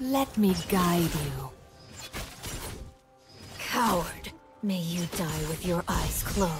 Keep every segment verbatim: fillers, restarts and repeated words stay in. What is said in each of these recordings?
Let me guide you. Coward, may you die with your eyes closed.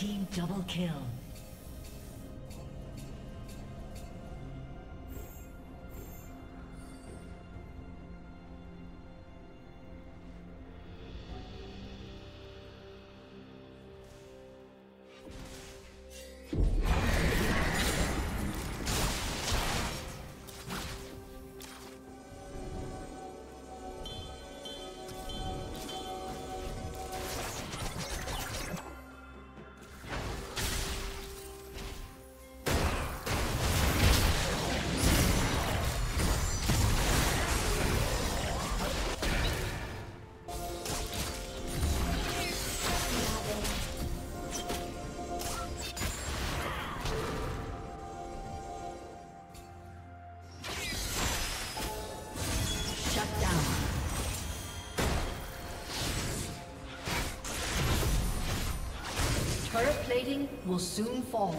team double kill. Turret plating will soon fall.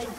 Red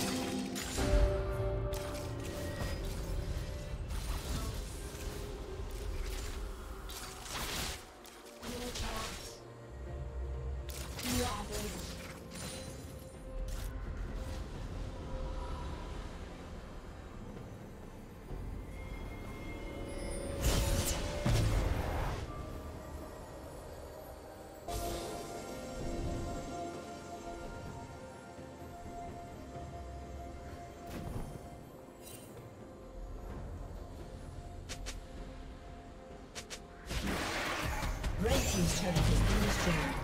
Team's turret has been destroyed.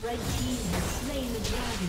Red team has slain the dragon.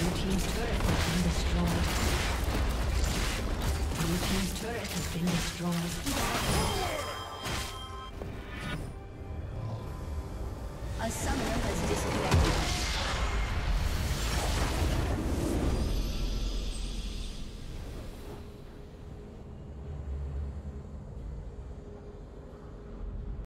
Blue team's turret has been destroyed. Blue team's turret has been destroyed. A summoner has disconnected.